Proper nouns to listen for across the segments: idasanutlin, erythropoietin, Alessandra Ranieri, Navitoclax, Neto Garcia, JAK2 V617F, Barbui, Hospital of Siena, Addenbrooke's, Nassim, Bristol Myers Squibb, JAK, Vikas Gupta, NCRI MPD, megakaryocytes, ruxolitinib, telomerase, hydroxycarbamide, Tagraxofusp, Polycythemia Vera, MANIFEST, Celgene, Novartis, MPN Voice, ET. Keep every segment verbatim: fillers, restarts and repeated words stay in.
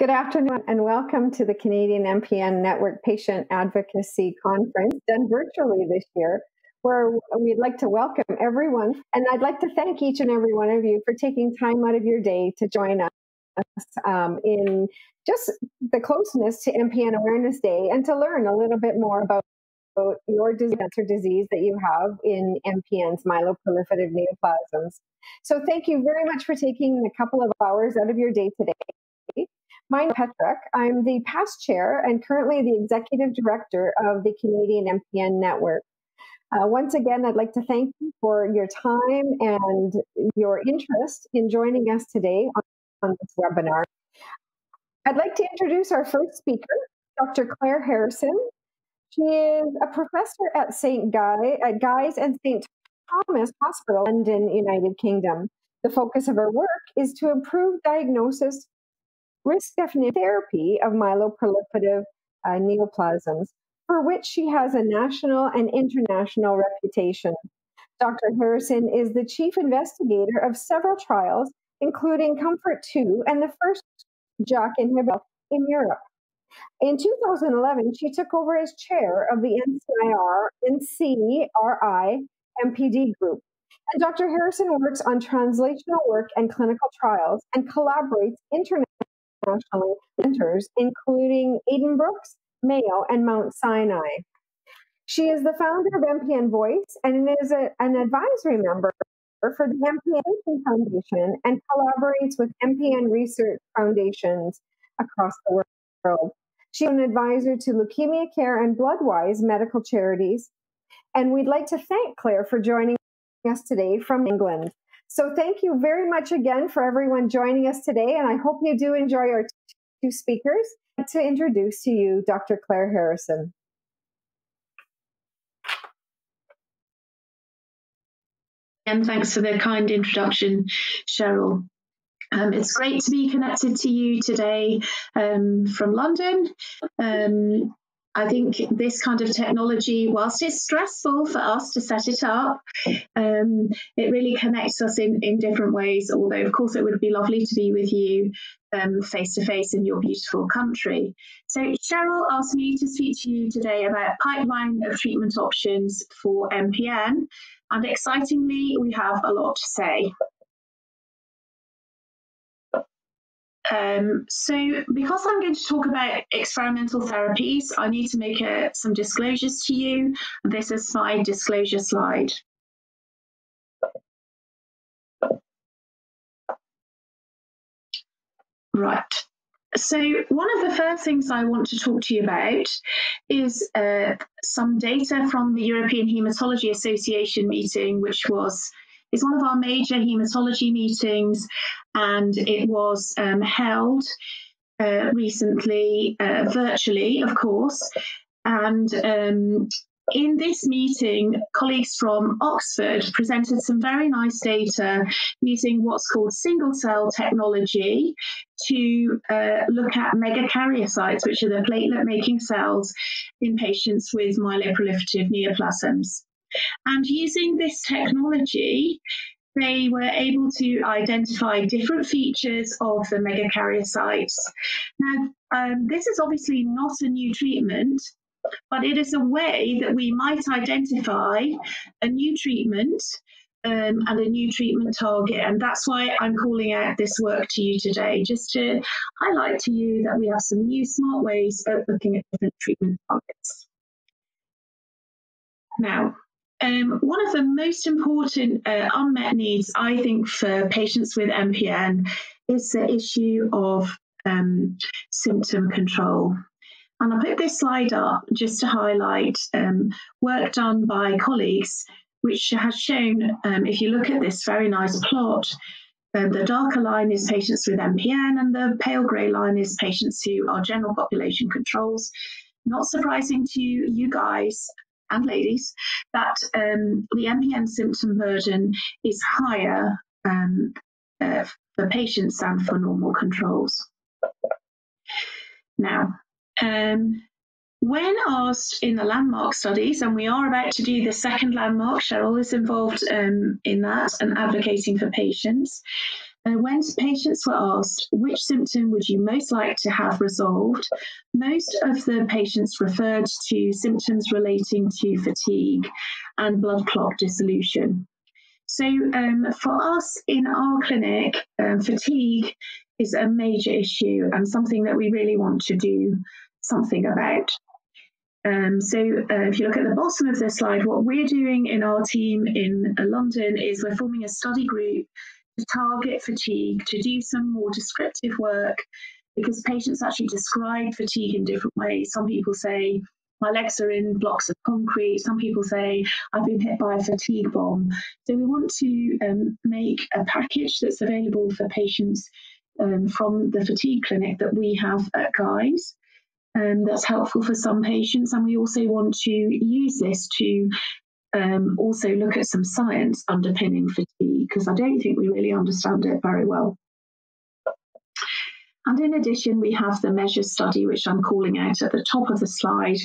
Good afternoon and welcome to the Canadian M P N Network Patient Advocacy Conference, done virtually this year, where we'd like to welcome everyone. And I'd like to thank each and every one of you for taking time out of your day to join us um, in just the closeness to M P N Awareness Day and to learn a little bit more about your cancer disease that you have in M P N's myeloproliferative neoplasms. So thank you very much for taking a couple of hours out of your day today. My name is Petrick. I'm the past chair and currently the executive director of the Canadian M P N Network. Uh, once again, I'd like to thank you for your time and your interest in joining us today on, on this webinar. I'd like to introduce our first speaker, Doctor Claire Harrison. She is a professor at Saint Guy, at Guy's and Saint Thomas Hospital, London, United Kingdom. The focus of her work is to improve diagnosis, risk definition therapy of myeloproliferative uh, neoplasms, for which she has a national and international reputation. Doctor Harrison is the chief investigator of several trials, including COMFORT two and the first JAK inhibitor in Europe. In two thousand eleven, she took over as chair of the N C R I M P D group. And Doctor Harrison works on translational work and clinical trials and collaborates internationally National centers, including Addenbrooke's, Mayo, and Mount Sinai. She is the founder of M P N Voice and is a, an advisory member for the M P N Foundation and collaborates with M P N research foundations across the world. She's an advisor to Leukemia Care and Bloodwise medical charities. And we'd like to thank Claire for joining us today from England. So thank you very much again for everyone joining us today, and I hope you do enjoy our two speakers. I'd like to introduce to you Doctor Claire Harrison. And thanks for the kind introduction, Cheryl. Um, it's great to be connected to you today um, from London. Um, I think this kind of technology, whilst it's stressful for us to set it up, um, it really connects us in, in different ways, although, of course, it would be lovely to be with you um, face to face in your beautiful country. So Cheryl asked me to speak to you today about a pipeline of treatment options for M P N, and excitingly, we have a lot to say. Um, so because I'm going to talk about experimental therapies, I need to make a, some disclosures to you. This is my disclosure slide. Right. So one of the first things I want to talk to you about is uh, some data from the European Hematology Association meeting, which was It's one of our major haematology meetings, and it was um, held uh, recently, uh, virtually, of course. And um, in this meeting, colleagues from Oxford presented some very nice data using what's called single-cell technology to uh, look at megakaryocytes, which are the platelet-making cells in patients with myeloproliferative neoplasms. And using this technology, they were able to identify different features of the megakaryocytes. Now, um, this is obviously not a new treatment, but it is a way that we might identify a new treatment um, and a new treatment target. And that's why I'm calling out this work to you today, just to highlight to you that we have some new smart ways of looking at different treatment targets. Now, Um, one of the most important uh, unmet needs, I think, for patients with M P N is the issue of um, symptom control. And I put this slide up just to highlight um, work done by colleagues, which has shown, um, if you look at this very nice plot, um, the darker line is patients with M P N and the pale grey line is patients who are general population controls. Not surprising to you guys and ladies, that um, the M P N symptom burden is higher um, uh, for patients than for normal controls. Now, um, when asked in the landmark studies, and we are about to do the second landmark, Cheryl is involved um, in that and advocating for patients, Uh, when patients were asked which symptom would you most like to have resolved, most of the patients referred to symptoms relating to fatigue and blood clot dissolution. So um, for us in our clinic, um, fatigue is a major issue and something that we really want to do something about. Um, so uh, if you look at the bottom of this slide, what we're doing in our team in uh, London is we're forming a study group to target fatigue, to do some more descriptive work, because patients actually describe fatigue in different ways. Some people say, my legs are in blocks of concrete. Some people say, I've been hit by a fatigue bomb. So we want to um, make a package that's available for patients um, from the fatigue clinic that we have at Guy's. Um, that's helpful for some patients. And we also want to use this to um, also look at some science underpinning fatigue, because I don't think we really understand it very well. And in addition, we have the MEASURE study, which I'm calling out at the top of the slide,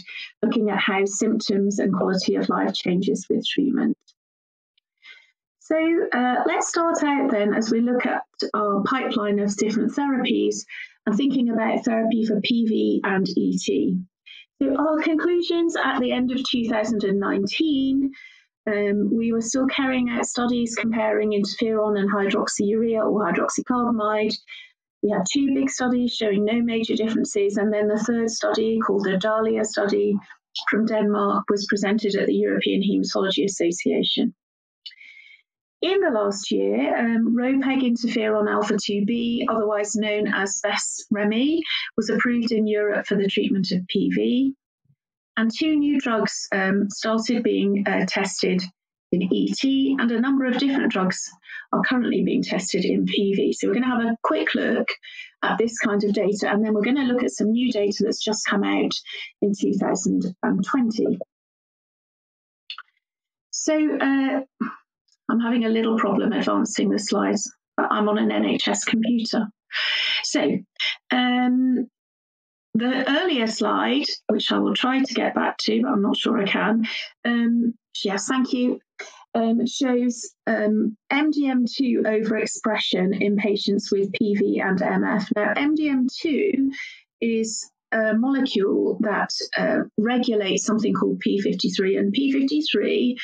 looking at how symptoms and quality of life changes with treatment. So uh, let's start out then as we look at our pipeline of different therapies and thinking about therapy for P V and E T. So our conclusions at the end of two thousand nineteen, um, we were still carrying out studies comparing interferon and hydroxyurea or hydroxycarbamide. We had two big studies showing no major differences, and then the third study, called the Dahlia study from Denmark, was presented at the European Hematology Association. In the last year, um, Ropeg interferon alpha two B, otherwise known as Besremi, was approved in Europe for the treatment of P V, and two new drugs um, started being uh, tested in E T, and a number of different drugs are currently being tested in P V. So we're going to have a quick look at this kind of data, and then we're going to look at some new data that's just come out in two thousand twenty. So uh, I'm having a little problem advancing the slides, but I'm on an N H S computer. So um, the earlier slide, which I will try to get back to, but I'm not sure I can. Um, yes, thank you. Um, shows um, M D M two overexpression in patients with P V and M F. Now, M D M two is a molecule that uh, regulates something called P fifty-three, and P fifty-three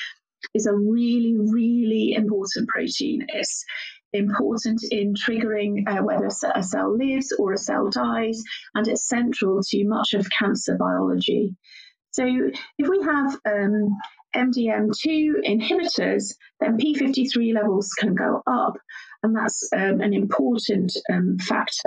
is a really, really important protein. It's important in triggering uh, whether a cell lives or a cell dies, and it's central to much of cancer biology. So if we have um, M D M two inhibitors, then P fifty-three levels can go up, and that's um, an important um, factor.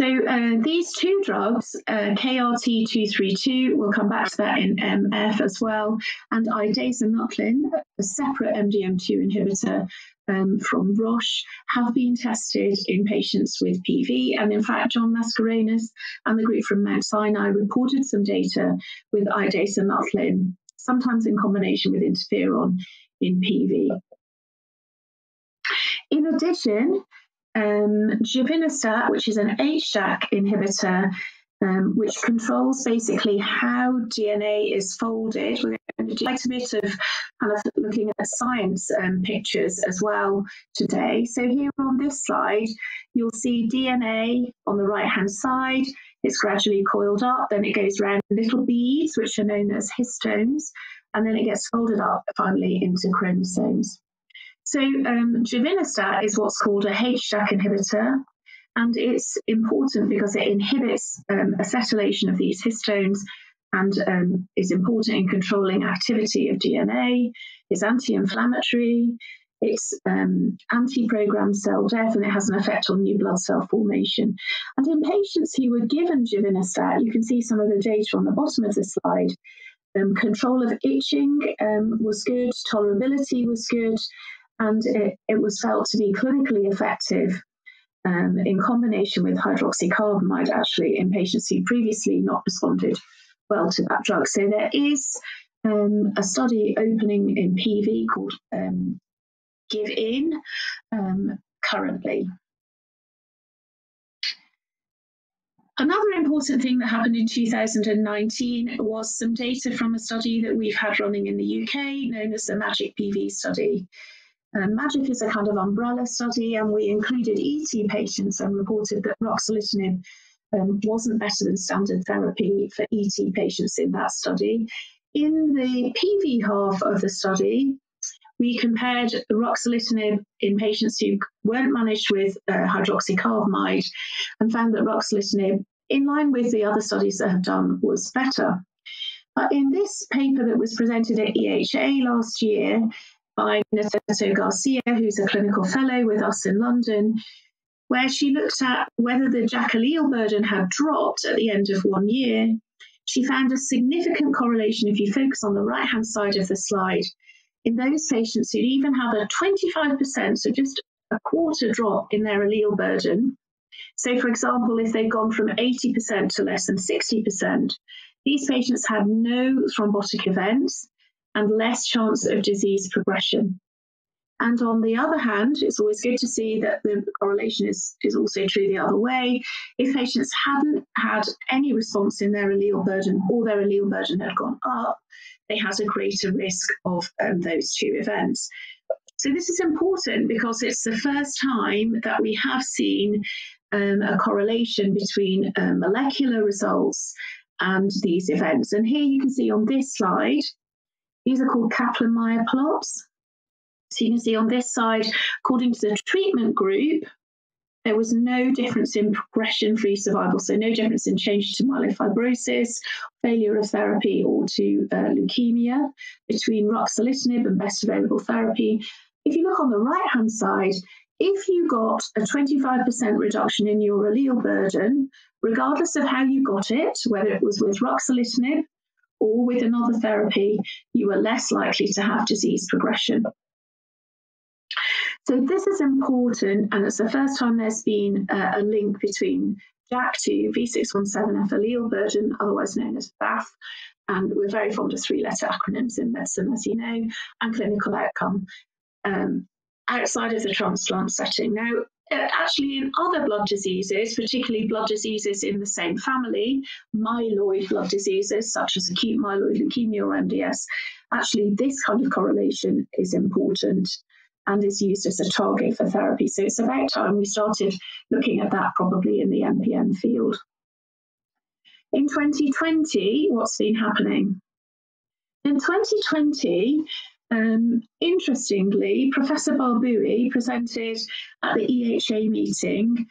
So uh, these two drugs, uh, K R T two thirty-two, we'll come back to that in M F as well, and idasanutlin, a separate M D M two inhibitor um, from Roche, have been tested in patients with P V. And in fact, John Mascarenhas and the group from Mount Sinai reported some data with idasanutlin, sometimes in combination with interferon, in P V. In addition, Um, Givinostat, which is an H D A C inhibitor, um, which controls basically how D N A is folded. We're going to do quite a bit of kind of looking at science um, pictures as well today. So here on this slide, you'll see D N A on the right-hand side. It's gradually coiled up, then it goes around little beads, which are known as histones, and then it gets folded up finally into chromosomes. So um, Givinostat is what's called a H D A C inhibitor, and it's important because it inhibits um, acetylation of these histones and um, is important in controlling activity of D N A. It's anti-inflammatory, it's um, anti-programmed cell death, and it has an effect on new blood cell formation. And in patients who were given Givinostat, you can see some of the data on the bottom of the slide. Um, control of itching um, was good, tolerability was good, and it, it was felt to be clinically effective um, in combination with hydroxycarbamide, actually, in patients who previously not responded well to that drug. So there is um, a study opening in P V called um, Give In um, currently. Another important thing that happened in two thousand nineteen was some data from a study that we've had running in the U K known as the MAGIC P V study. Um, MAGIC is a kind of umbrella study, and we included E T patients and reported that roxolitinib um, wasn't better than standard therapy for E T patients in that study. In the P V half of the study, we compared roxolitinib in patients who weren't managed with uh, hydroxycarbamide and found that roxolitinib, in line with the other studies that have done, was better. Uh, in this paper that was presented at E H A last year by Neto Garcia, who's a clinical fellow with us in London, where she looked at whether the JAK allele burden had dropped at the end of one year, she found a significant correlation, if you focus on the right-hand side of the slide, in those patients who'd even had a twenty-five percent, so just a quarter drop in their allele burden. So, for example, if they'd gone from eighty percent to less than sixty percent, these patients had no thrombotic events and less chance of disease progression. And on the other hand, it's always good to see that the correlation is, is also true the other way. If patients hadn't had any response in their allele burden or their allele burden had gone up, they had a greater risk of um, those two events. So this is important because it's the first time that we have seen um, a correlation between uh, molecular results and these events. And here you can see on this slide, these are called Kaplan-Meier plots. So you can see on this side, according to the treatment group, there was no difference in progression-free survival, so no difference in change to myelofibrosis, failure of therapy, or to uh, leukemia between ruxolitinib and best available therapy. If you look on the right-hand side, if you got a twenty-five percent reduction in your allele burden, regardless of how you got it, whether it was with ruxolitinib or with another therapy, you were less likely to have disease progression. So this is important, and it's the first time there's been a, a link between JAK two V six one seven F allele burden, otherwise known as V A F, and we're very fond of three-letter acronyms in medicine, as you know, and clinical outcome um, outside of the transplant setting. Now, actually in other blood diseases, particularly blood diseases in the same family, myeloid blood diseases such as acute myeloid leukemia or M D S, actually this kind of correlation is important and is used as a target for therapy. So it's about time we started looking at that probably in the M P N field. In twenty twenty, what's been happening? In twenty twenty, um, interestingly, Professor Barbui presented at the E H A meeting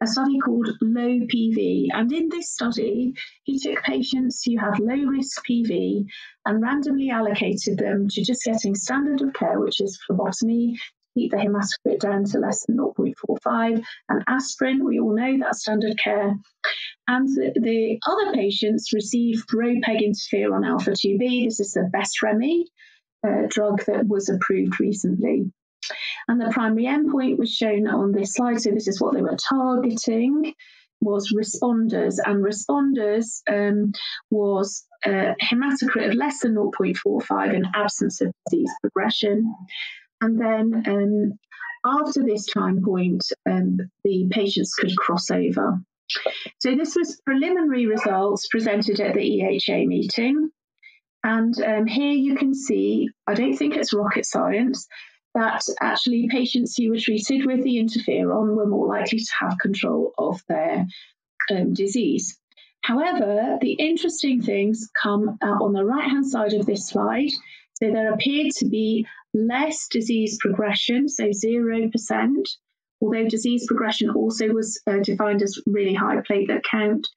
a study called low P V. And in this study, he took patients who had low-risk P V and randomly allocated them to just getting standard of care, which is phlebotomy, keep the hematocrit down to less than zero point four five, and aspirin. We all know that's standard care. And the, the other patients received Ropeg interferon alpha two B. This is the Besremi uh, drug that was approved recently. And the primary endpoint was shown on this slide. So this is what they were targeting, was responders. And responders um, was uh, hematocrit of less than zero point four five and absence of disease progression. And then um, after this time point, um, the patients could cross over. So this was preliminary results presented at the E H A meeting. And um, here you can see, I don't think it's rocket science, that actually patients who were treated with the interferon were more likely to have control of their um, disease. However, the interesting things come uh, on the right-hand side of this slide. So there appeared to be less disease progression, so zero percent, although disease progression also was uh, defined as really high platelet count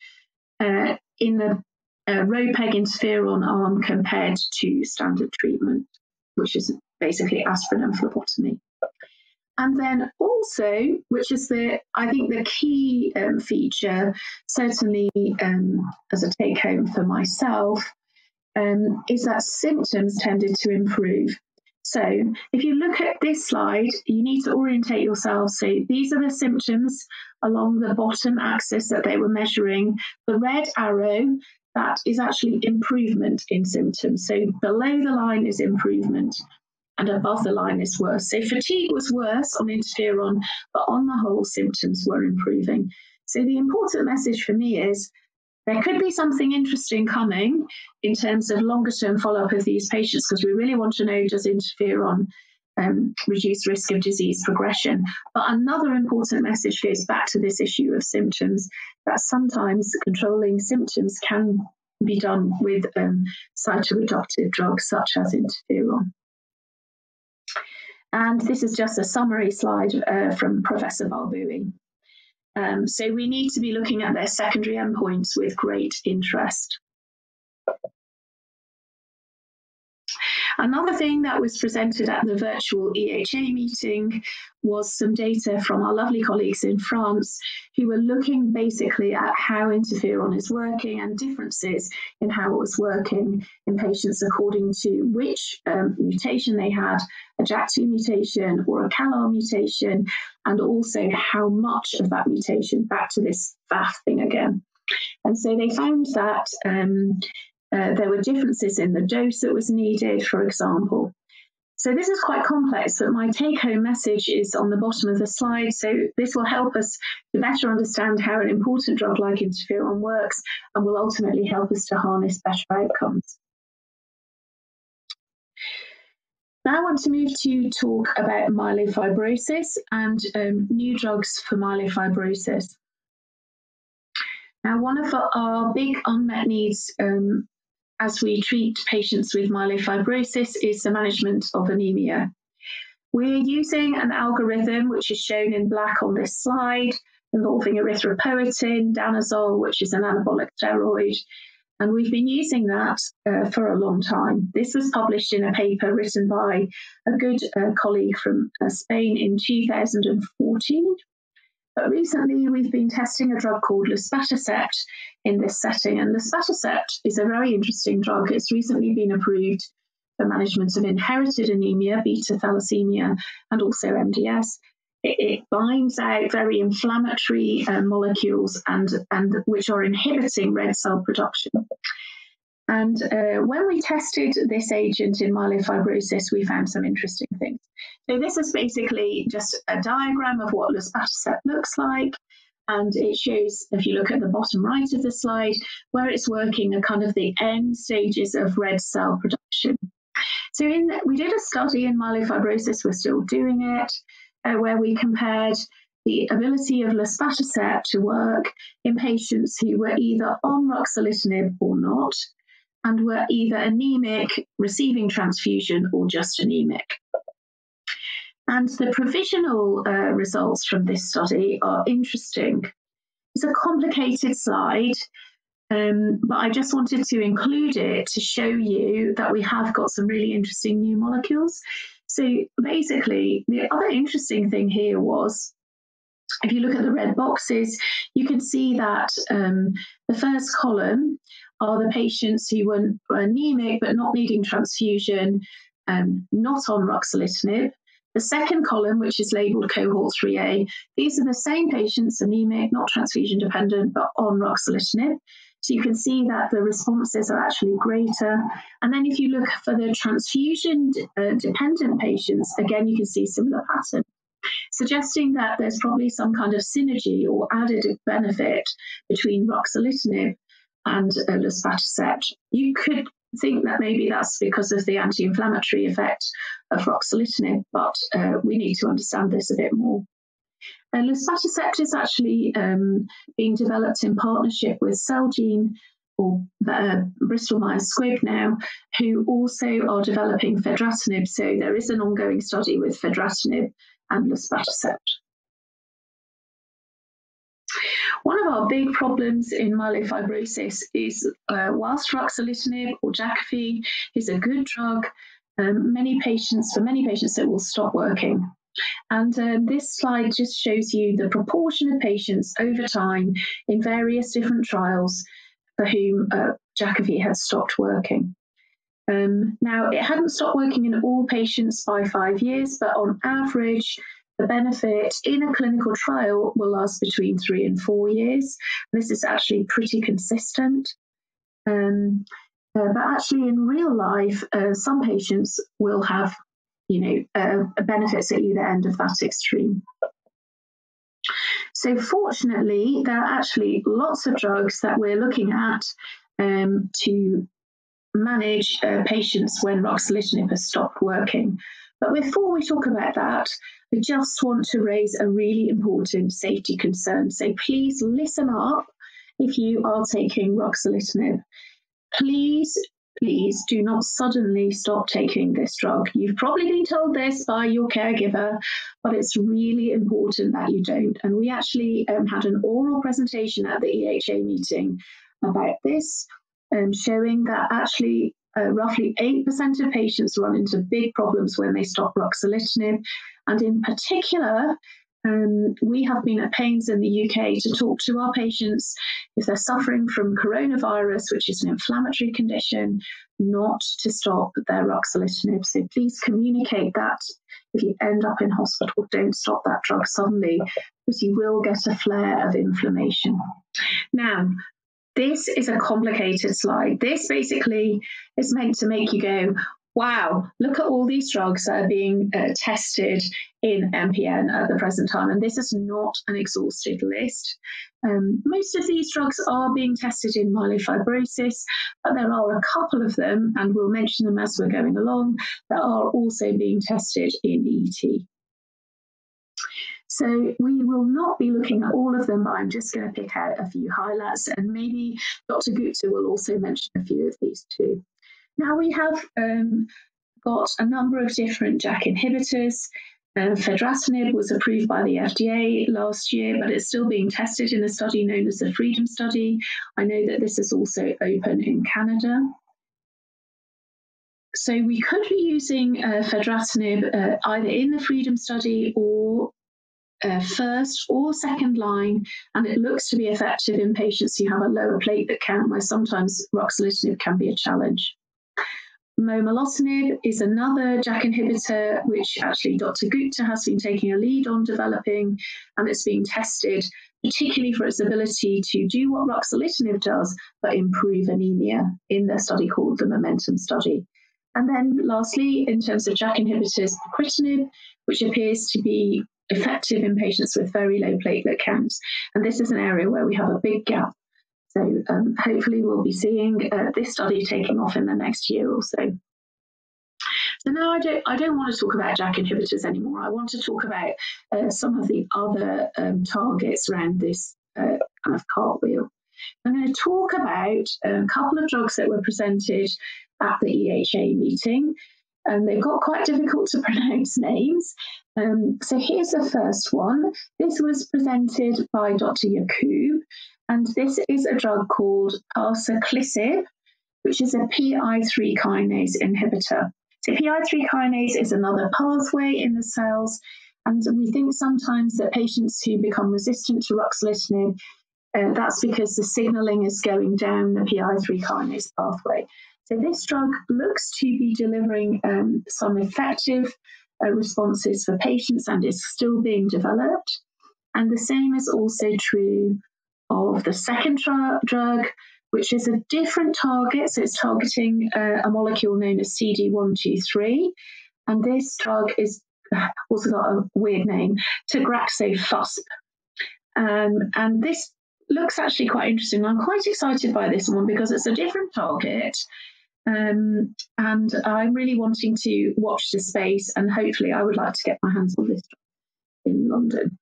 uh, in the uh, Ropeg interferon arm compared to standard treatment, which is basically aspirin and phlebotomy. And then also, which is the, I think the key um, feature, certainly um, as a take home for myself, um, is that symptoms tended to improve. So if you look at this slide, you need to orientate yourself. So these are the symptoms along the bottom axis that they were measuring. The red arrow, that is actually improvement in symptoms. So below the line is improvement, and above the line is worse. So fatigue was worse on interferon, but on the whole, symptoms were improving. So the important message for me is there could be something interesting coming in terms of longer-term follow-up of these patients, because we really want to know, does interferon um, reduced risk of disease progression. But another important message goes back to this issue of symptoms, that sometimes controlling symptoms can be done with um, cytoreductive drugs such as interferon. And this is just a summary slide uh, from Professor Barbui. Um, so we need to be looking at their secondary endpoints with great interest. Another thing that was presented at the virtual E H A meeting was some data from our lovely colleagues in France who were looking basically at how interferon is working and differences in how it was working in patients according to which um, mutation they had, a JAK two mutation or a CALR mutation, and also how much of that mutation, back to this V A F thing again. And so they found that um, Uh, there were differences in the dose that was needed, for example. So this is quite complex, but my take-home message is on the bottom of the slide. So this will help us to better understand how an important drug like interferon works and will ultimately help us to harness better outcomes. Now I want to move to talk about myelofibrosis and um, new drugs for myelofibrosis. Now, one of our big unmet needs um, as we treat patients with myelofibrosis is the management of anemia. We're using an algorithm which is shown in black on this slide, involving erythropoietin, danazol, which is an anabolic steroid, and we've been using that uh, for a long time. This was published in a paper written by a good uh, colleague from uh, Spain in two thousand fourteen. But recently, we've been testing a drug called luspatercept in this setting. And luspatercept is a very interesting drug. It's recently been approved for management of inherited anemia, beta thalassemia, and also M D S. It, it binds out very inflammatory uh, molecules and, and which are inhibiting red cell production. And uh, when we tested this agent in myelofibrosis, we found some interesting things. So this is basically just a diagram of what luspatercept looks like. And it shows, if you look at the bottom right of the slide, where it's working at kind of the end stages of red cell production. So in, we did a study in myelofibrosis, we're still doing it, uh, where we compared the ability of luspatercept to work in patients who were either on ruxolitinib or not, and were either anemic, receiving transfusion, or just anemic. And the provisional uh, results from this study are interesting. It's a complicated slide, um, but I just wanted to include it to show you that we have got some really interesting new molecules. So basically, the other interesting thing here was, if you look at the red boxes, you can see that um, the first column are the patients who were anemic but not needing transfusion, um, not on ruxolitinib. The second column, which is labelled cohort three A, these are the same patients, anemic, not transfusion dependent, but on ruxolitinib. So you can see that the responses are actually greater. And then if you look for the transfusion uh, dependent patients, again, you can see similar patterns, suggesting that there's probably some kind of synergy or added benefit between ruxolitinib and uh, luspatercept. You could think that maybe that's because of the anti-inflammatory effect of ruxolitinib, but uh, we need to understand this a bit more. Uh, luspatercept is actually um, being developed in partnership with Celgene, or uh, Bristol Myers Squibb now, who also are developing fedratinib. So there is an ongoing study with fedratinib and luspatercept. One of our big problems in myelofibrosis is uh, whilst ruxolitinib or Jakafi is a good drug, um, many patients, for many patients, it will stop working. And uh, this slide just shows you the proportion of patients over time in various different trials for whom uh, Jakafi has stopped working. Um, now, it hadn't stopped working in all patients by five years, but on average, the benefit in a clinical trial will last between three and four years. This is actually pretty consistent. Um, uh, but actually in real life, uh, some patients will have, you know, uh, benefits at either end of that extreme. So fortunately, there are actually lots of drugs that we're looking at um, to manage uh, patients when ruxolitinib has stopped working. But before we talk about that, I just want to raise a really important safety concern. So please listen up if you are taking ruxolitinib. Please, please do not suddenly stop taking this drug. You've probably been told this by your caregiver, but it's really important that you don't. And we actually um, had an oral presentation at the E H A meeting about this, um, showing that actually Uh, roughly eight percent of patients run into big problems when they stop ruxolitinib. And in particular, um, we have been at pains in the U K to talk to our patients if they're suffering from coronavirus, which is an inflammatory condition, not to stop their ruxolitinib. So please communicate that. If you end up in hospital, don't stop that drug suddenly, because you will get a flare of inflammation. Now, this is a complicated slide. This basically is meant to make you go, wow, look at all these drugs that are being uh, tested in M P N at the present time. And this is not an exhaustive list. Um, most of these drugs are being tested in myelofibrosis, but there are a couple of them, and we'll mention them as we're going along, that are also being tested in E T. So we will not be looking at all of them, but I'm just going to pick out a few highlights, and maybe Doctor Gupta will also mention a few of these too. Now we have um, got a number of different JAK inhibitors. Um, fedratinib was approved by the F D A last year, but it's still being tested in a study known as the Freedom Study. I know that this is also open in Canada. So we could be using uh, fedratinib uh, either in the Freedom Study or Uh, first or second line, and it looks to be effective in patients who have a lower platelet count, where sometimes ruxolitinib can be a challenge. Momelotinib is another JAK inhibitor, which actually Doctor Gupta has been taking a lead on developing, and it's being tested particularly for its ability to do what ruxolitinib does, but improve anemia in their study called the Momentum Study. And then lastly, in terms of JAK inhibitors, pacritinib, which appears to be effective in patients with very low platelet counts. And this is an area where we have a big gap. So um, hopefully we'll be seeing uh, this study taking off in the next year or so. So now I don't, I don't want to talk about JAK inhibitors anymore. I want to talk about uh, some of the other um, targets around this uh, kind of cartwheel. I'm going to talk about a couple of drugs that were presented at the E H A meeting. And they've got quite difficult to pronounce names. Um, so here's the first one. This was presented by Doctor Yacoub, and this is a drug called parsaclisib, which is a P I three kinase inhibitor. So P I three kinase is another pathway in the cells, and we think sometimes that patients who become resistant to ruxolitinib, uh, that's because the signaling is going down the P I three kinase pathway. So this drug looks to be delivering um, some effective uh, responses for patients, and is still being developed. And the same is also true of the second drug, which is a different target. So it's targeting uh, a molecule known as C D one two three. And this drug is also got a weird name, tagraxofusp. Um, and this looks actually quite interesting. I'm quite excited by this one because it's a different target. Um, and I'm really wanting to watch the space, and hopefully I would like to get my hands on this in London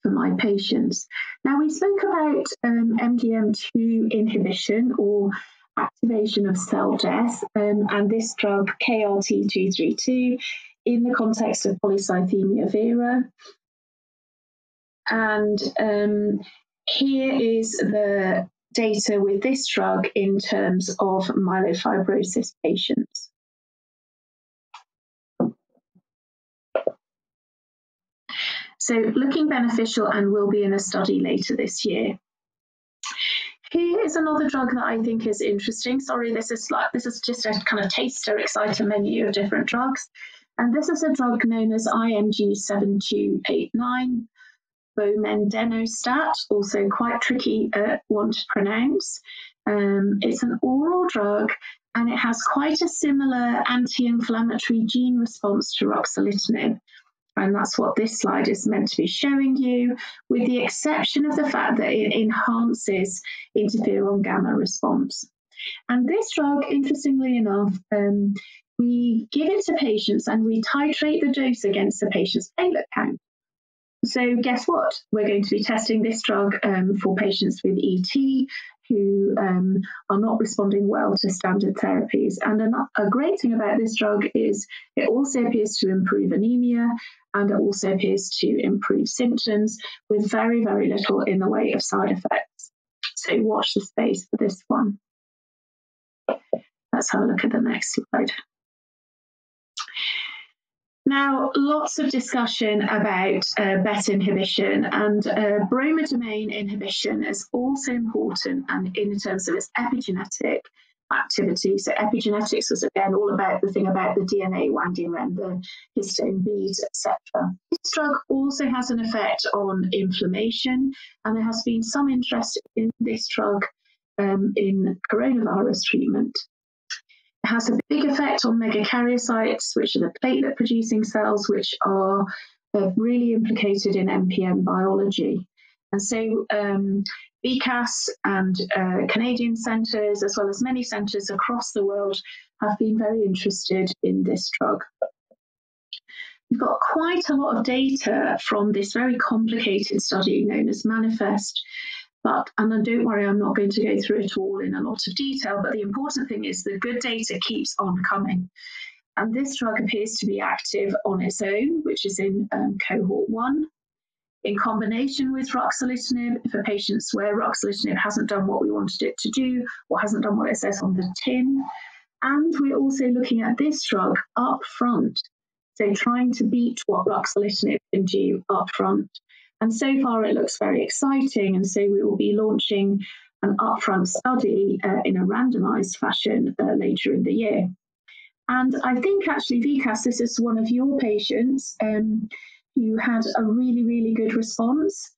for my patients. Now, we spoke about um, M D M two inhibition or activation of cell death, um, and this drug K R T two thirty-two in the context of polycythemia vera. And um, here is the data with this drug in terms of myelofibrosis patients. So looking beneficial, and will be in a study later this year. Here is another drug that I think is interesting. Sorry, this is like this is just a kind of taster, exciter menu of different drugs. And this is a drug known as I M G seven two eight nine. Bomendemstat, also quite tricky uh, one to pronounce. Um, it's an oral drug, and it has quite a similar anti-inflammatory gene response to ruxolitinib. And that's what this slide is meant to be showing you, with the exception of the fact that it enhances interferon gamma response. And this drug, interestingly enough, um, we give it to patients and we titrate the dose against the patient's platelet count. So guess what? We're going to be testing this drug um, for patients with E T who um, are not responding well to standard therapies. And a, a great thing about this drug is it also appears to improve anemia, and it also appears to improve symptoms with very, very little in the way of side effects. So watch the space for this one. Let's have a look at the next slide. Now, lots of discussion about uh, B E T inhibition, and uh, bromodomain inhibition is also important, and in terms of its epigenetic activity. So epigenetics was, again, all about the thing about the D N A winding around the histone beads, et cetera. This drug also has an effect on inflammation, and there has been some interest in this drug um, in coronavirus treatment. It has a big effect on megakaryocytes, which are the platelet-producing cells, which are uh, really implicated in M P N biology. And so um, B C A S and uh, Canadian centres, as well as many centres across the world, have been very interested in this drug. We've got quite a lot of data from this very complicated study known as MANIFEST. But, and don't worry, I'm not going to go through it all in a lot of detail, but the important thing is the good data keeps on coming. And this drug appears to be active on its own, which is in um, cohort one, in combination with ruxolitinib for patients where ruxolitinib hasn't done what we wanted it to do or hasn't done what it says on the tin. And we're also looking at this drug up front, so trying to beat what ruxolitinib can do up front. And so far, it looks very exciting. And so we will be launching an upfront study uh, in a randomized fashion uh, later in the year. And I think actually, Vikas, this is one of your patients um, who had a really, really good response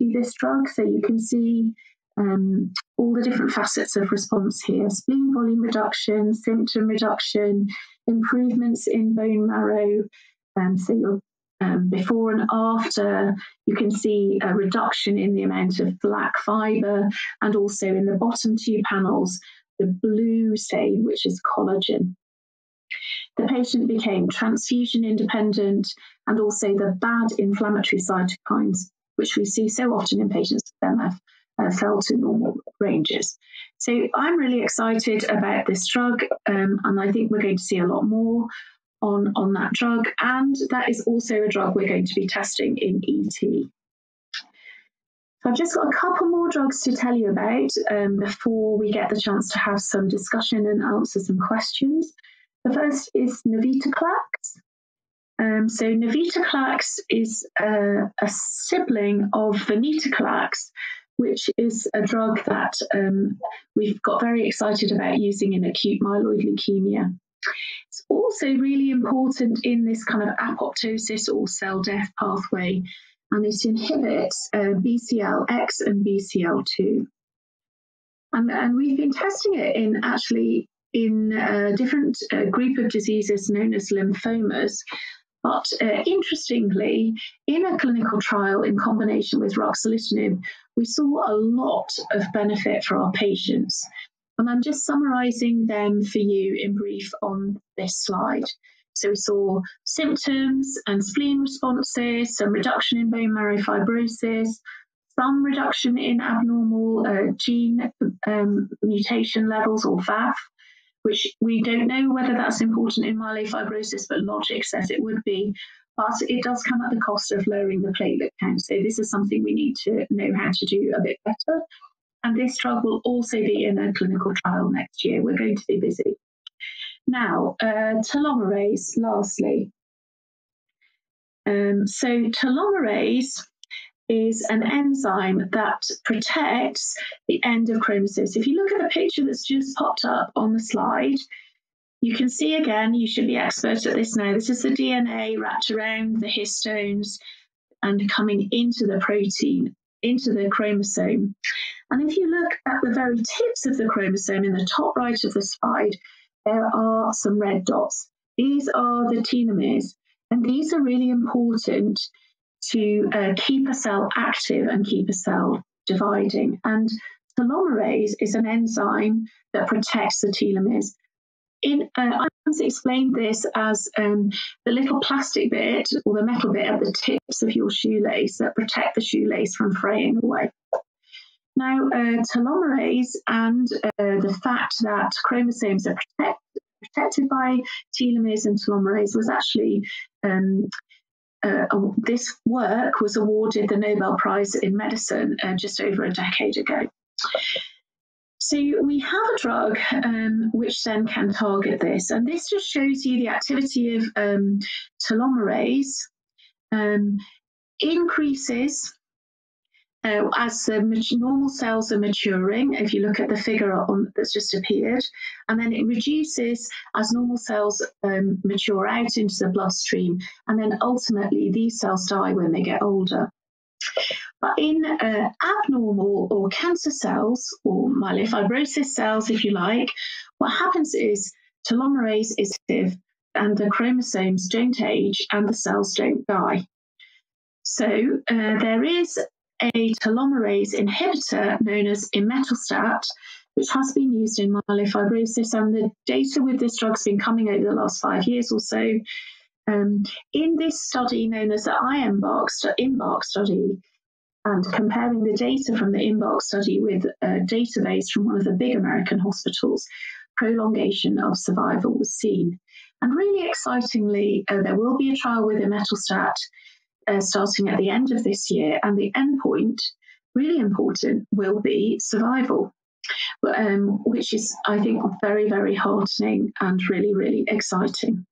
to this drug. So you can see um, all the different facets of response here: spleen volume reduction, symptom reduction, improvements in bone marrow. Um, so you're Um, before and after, you can see a reduction in the amount of black fibre, and also in the bottom two panels, the blue stain, which is collagen. The patient became transfusion independent, and also the bad inflammatory cytokines, which we see so often in patients with M F, uh, fell to normal ranges. So I'm really excited about this drug, um, and I think we're going to see a lot more on, on that drug, and that is also a drug we're going to be testing in E T. So I've just got a couple more drugs to tell you about um, before we get the chance to have some discussion and answer some questions. The first is Navitoclax. Um, so Navitoclax is a, a sibling of Venetoclax, which is a drug that um, we've got very excited about using in acute myeloid leukemia. It's also really important in this kind of apoptosis or cell death pathway, and it inhibits uh, B C L X and B C L two. And, and we've been testing it in actually in a different uh, group of diseases known as lymphomas, but uh, interestingly, in a clinical trial in combination with ruxolitinib, we saw a lot of benefit for our patients. And I'm just summarising them for you in brief on this slide. So we saw symptoms and spleen responses, some reduction in bone marrow fibrosis, some reduction in abnormal uh, gene um, mutation levels or V A F, which we don't know whether that's important in myelofibrosis, but logic says it would be. But it does come at the cost of lowering the platelet count. So this is something we need to know how to do a bit better. And this drug will also be in a clinical trial next year. We're going to be busy. Now, uh, telomerase, lastly. Um, so telomerase is an enzyme that protects the end of chromosomes. If you look at the picture that's just popped up on the slide, you can see again, you should be expert at this now. This is the D N A wrapped around the histones and coming into the protein, into the chromosome. And if you look at the very tips of the chromosome in the top right of the slide, there are some red dots. These are the telomeres, and these are really important to uh, keep a cell active and keep a cell dividing. And telomerase is an enzyme that protects the telomeres. in, uh, I once explained this as um, the little plastic bit or the metal bit at the tips of your shoelace that protect the shoelace from fraying away. Now, uh, telomerase and uh, the fat that chromosomes are protect, protected by telomeres and telomerase was actually, um, uh, this work was awarded the Nobel Prize in Medicine uh, just over a decade ago. So we have a drug um, which then can target this. And this just shows you the activity of um, telomerase um, increases uh, as the normal cells are maturing, if you look at the figure on, that's just appeared, and then it reduces as normal cells um, mature out into the bloodstream, and then ultimately these cells die when they get older. But in uh, abnormal or cancer cells, or myelofibrosis cells, if you like, what happens is telomerase is active and the chromosomes don't age and the cells don't die. So uh, there is a telomerase inhibitor known as Imetelstat, which has been used in myelofibrosis, and the data with this drug has been coming over the last five years or so. Um, in this study known as the IMBARC study, and comparing the data from the IMBARC study with a database from one of the big American hospitals, prolongation of survival was seen. And really excitingly, uh, there will be a trial with imetelstat uh, starting at the end of this year, and the endpoint, really important, will be survival, um, which is, I think, very, very heartening and really, really exciting.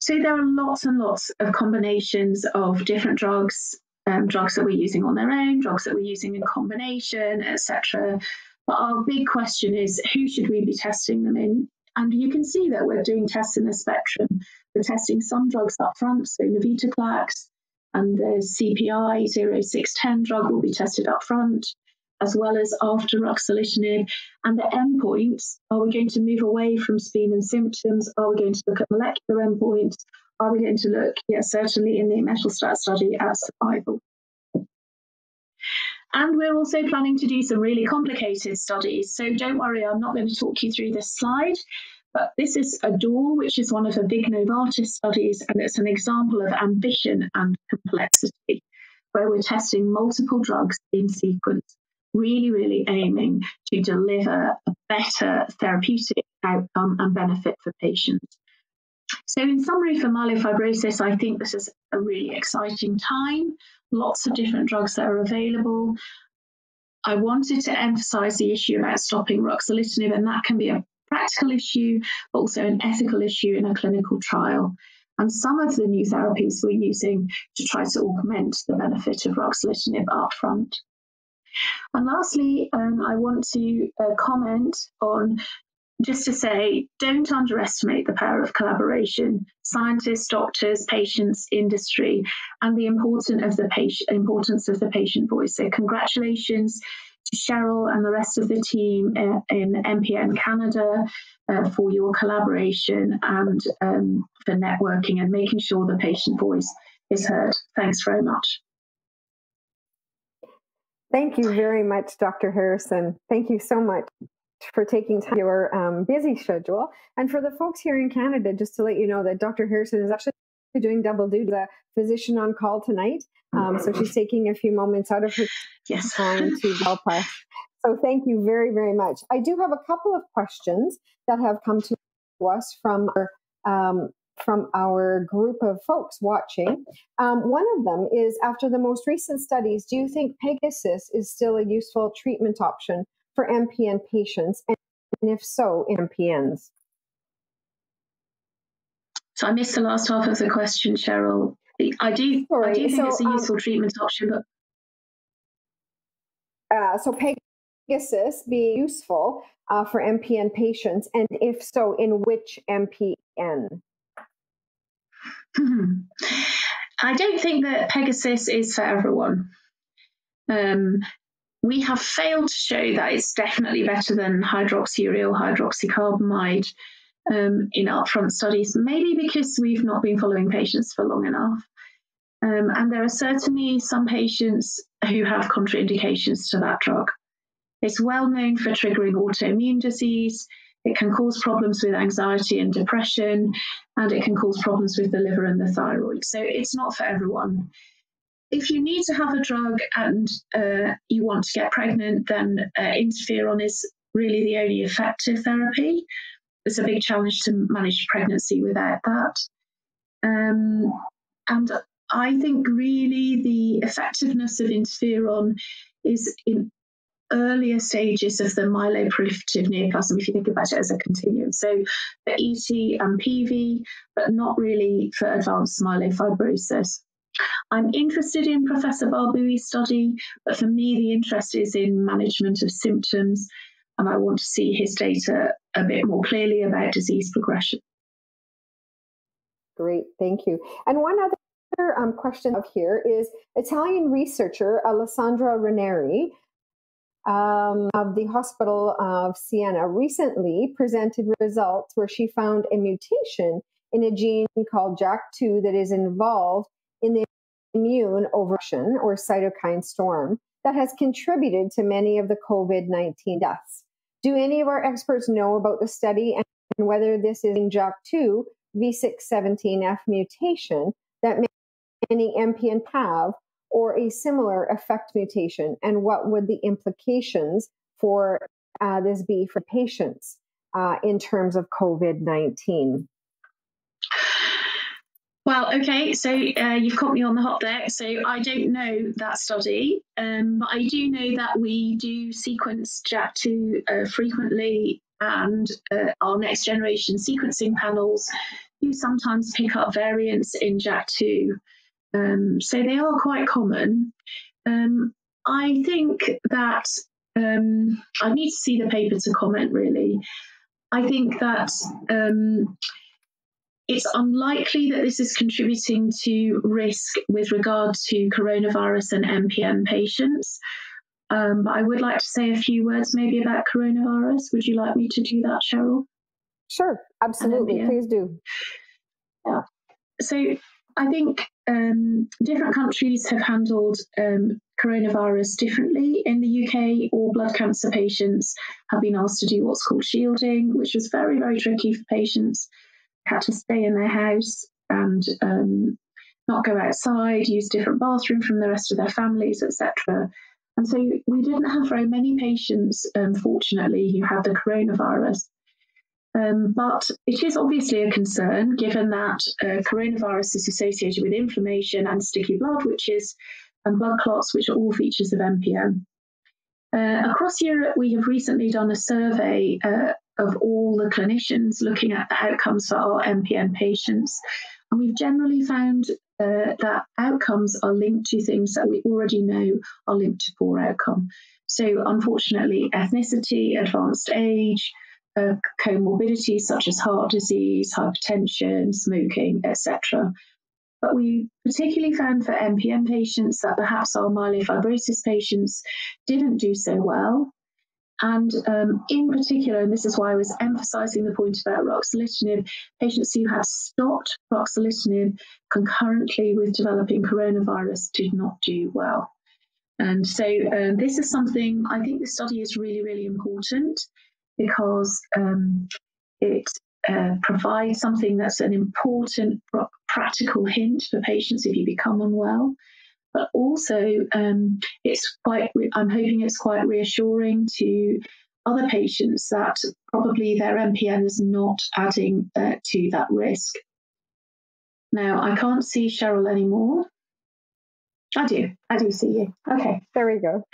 So there are lots and lots of combinations of different drugs, um, drugs that we're using on their own, drugs that we're using in combination, et cetera. But our big question is, who should we be testing them in? And you can see that we're doing tests in a spectrum. We're testing some drugs up front, so Navitoclax and the C P I zero six one zero drug will be tested up front, as well as after ruxolitinib. And the endpoints, are we going to move away from spleen and symptoms? Are we going to look at molecular endpoints? Are we going to look, yes, certainly in the imetelstat study, at survival? And we're also planning to do some really complicated studies. So don't worry, I'm not going to talk you through this slide, but this is ADORE, which is one of the big Novartis studies, and it's an example of ambition and complexity, where we're testing multiple drugs in sequence, really, really aiming to deliver a better therapeutic outcome and benefit for patients. So in summary, for myelofibrosis, I think this is a really exciting time, lots of different drugs that are available. I wanted to emphasise the issue about stopping ruxolitinib, and that can be a practical issue, but also an ethical issue in a clinical trial. And some of the new therapies we're using to try to augment the benefit of ruxolitinib upfront. And lastly, um, I want to uh, comment on, just to say, don't underestimate the power of collaboration, scientists, doctors, patients, industry, and the importance of the patient, importance of the patient voice. So congratulations to Cheryl and the rest of the team uh, in M P N Canada uh, for your collaboration and um, for networking and making sure the patient voice is heard. Thanks very much. Thank you very much, Doctor Harrison. Thank you so much for taking time your um, busy schedule. And for the folks here in Canada, just to let you know that Doctor Harrison is actually doing double duty, the physician on call tonight. Um, so she's taking a few moments out of her yes. time to help us. So thank you very, very much. I do have a couple of questions that have come to us from our um, from our group of folks watching. Um, one of them is, after the most recent studies, do you think Pegasus is still a useful treatment option for M P N patients, and if so, in M P Ns? So I missed the last half of the question, Cheryl. I do, I do think so, it's a useful um, treatment option, but... Uh, so Pegasus being useful uh, for M P N patients, and if so, in which M P N? I don't think that Pegasus is for everyone. Um, we have failed to show that it's definitely better than hydroxyurea or hydroxycarbamide um, in upfront studies, maybe because we've not been following patients for long enough. Um, and there are certainly some patients who have contraindications to that drug. It's well known for triggering autoimmune disease. It can cause problems with anxiety and depression, and it can cause problems with the liver and the thyroid. So it's not for everyone. If you need to have a drug and uh, you want to get pregnant, then uh, interferon is really the only effective therapy. It's a big challenge to manage pregnancy without that. Um, and I think really the effectiveness of interferon is in earlier stages of the myeloproliferative neoplasm, if you think about it as a continuum. So for E T and P V, but not really for advanced myelofibrosis. I'm interested in Professor Barbui's study, but for me, the interest is in management of symptoms, and I want to see his data a bit more clearly about disease progression. Great, thank you. And one other um, question up here is Italian researcher Alessandra Ranieri um, of the Hospital of Siena recently presented results where she found a mutation in a gene called JAK two that is involved in the immune overreaction or cytokine storm that has contributed to many of the COVID nineteen deaths. Do any of our experts know about the study and whether this is in JAK two V six seventeen F mutation that many M P N have, or a similar effect mutation, and what would the implications for uh, this be for patients uh, in terms of COVID nineteen? Well, okay, so uh, you've caught me on the hop there. So I don't know that study, um, but I do know that we do sequence JAK two uh, frequently, and uh, our next generation sequencing panels do sometimes pick up variants in JAK two. Um, so they are quite common. Um, I think that um, I need to see the paper to comment, really. I think that... Um, It's unlikely that this is contributing to risk with regard to coronavirus and M P N patients. Um, but I would like to say a few words maybe about coronavirus. Would you like me to do that, Cheryl? Sure, absolutely. Please do. Yeah. So I think um, different countries have handled um, coronavirus differently. In the U K, all blood cancer patients have been asked to do what's called shielding, which was very, very tricky for patients. Had to stay in their house and um, not go outside, use different bathroom from the rest of their families, et cetera. And so we didn't have very many patients, um, fortunately, who had the coronavirus. Um, but it is obviously a concern, given that uh, coronavirus is associated with inflammation and sticky blood, which is and blood clots, which are all features of M P N. Uh, across Europe, we have recently done a survey uh, of all the clinicians looking at the outcomes for our M P N patients. And we've generally found uh, that outcomes are linked to things that we already know are linked to poor outcome. So unfortunately, ethnicity, advanced age, uh, comorbidities such as heart disease, hypertension, smoking, et cetera. But we particularly found for M P N patients that perhaps our myelofibrosis patients didn't do so well. And um, in particular, and this is why I was emphasising the point about ruxolitinib, patients who had stopped ruxolitinib concurrently with developing coronavirus did not do well. And so uh, this is something, I think the study is really, really important because um, it uh, provides something that's an important pr- practical hint for patients if you become unwell. But also, um, it's quite. I'm hoping it's quite reassuring to other patients that probably their M P N is not adding uh, to that risk. Now, I can't see Cheryl anymore. I do. I do see you. Okay. There we go.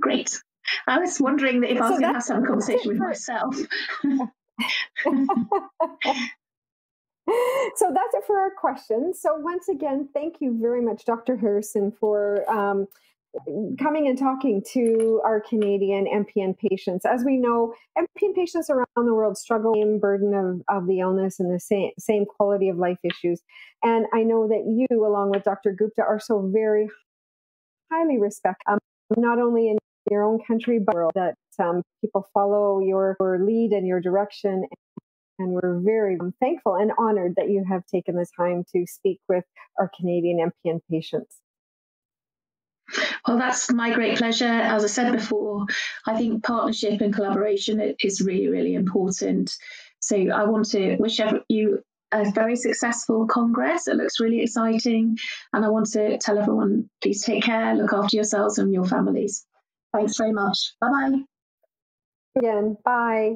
Great. I was wondering that if so I was going to have some conversation with myself. So that's it for our questions. So once again, thank you very much, Doctor Harrison, for um, coming and talking to our Canadian M P N patients. As we know, M P N patients around the world struggle with the same burden of, of the illness and the same, same quality of life issues. And I know that you, along with Doctor Gupta, are so very highly respected, um, not only in your own country, but that um, people follow your, your lead and your direction. And we're very thankful and honored that you have taken the time to speak with our Canadian M P N patients. Well, that's my great pleasure. As I said before, I think partnership and collaboration is really, really important. So I want to wish you a very successful Congress. It looks really exciting. And I want to tell everyone, please take care, look after yourselves and your families. Thanks very much. Bye-bye. Again, bye.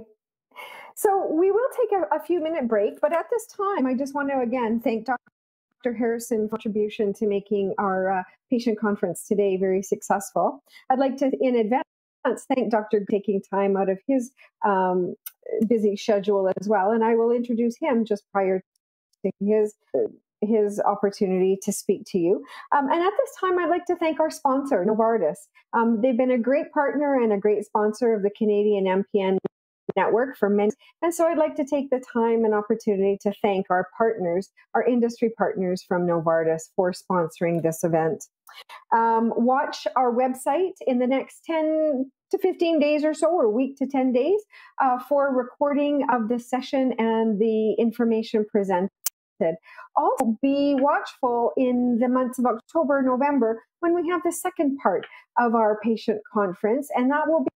So we will take a, a few minute break, but at this time, I just want to again thank Doctor Harrison's contribution to making our uh, patient conference today very successful. I'd like to, in advance, thank Doctor for taking time out of his um, busy schedule as well, and I will introduce him just prior to his his opportunity to speak to you. Um, and at this time, I'd like to thank our sponsor, Novartis. Um, they've been a great partner and a great sponsor of the Canadian M P N Network for many, and so I'd like to take the time and opportunity to thank our partners, our industry partners from Novartis, for sponsoring this event. Um, watch our website in the next ten to fifteen days or so, or week to ten days, uh, for a recording of this session and the information presented. Also, be watchful in the months of October, November, when we have the second part of our patient conference, and that will be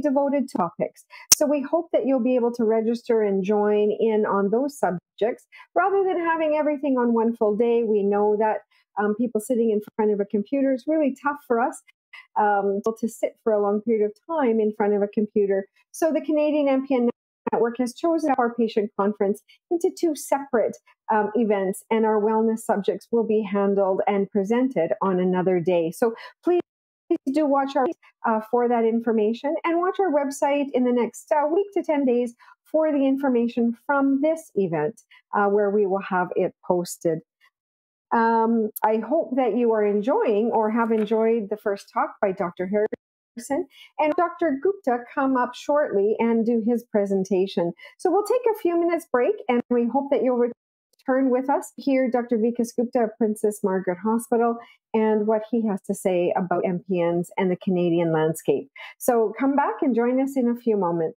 devoted topics. So we hope that you'll be able to register and join in on those subjects rather than having everything on one full day. We know that um, people sitting in front of a computer is really tough for us um, to sit for a long period of time in front of a computer. So the Canadian M P N Network has chosen our patient conference into two separate um, events, and our wellness subjects will be handled and presented on another day. So please do watch our uh, for that information, and watch our website in the next uh, week to ten days for the information from this event, uh, where we will have it posted. Um, I hope that you are enjoying or have enjoyed the first talk by Doctor Harrison, and Doctor Gupta come up shortly and do his presentation. So we'll take a few minutes break, and we hope that you'll return with us here, Doctor Vikas Gupta of Princess Margaret Hospital, and what he has to say about M P Ns and the Canadian landscape. So come back and join us in a few moments.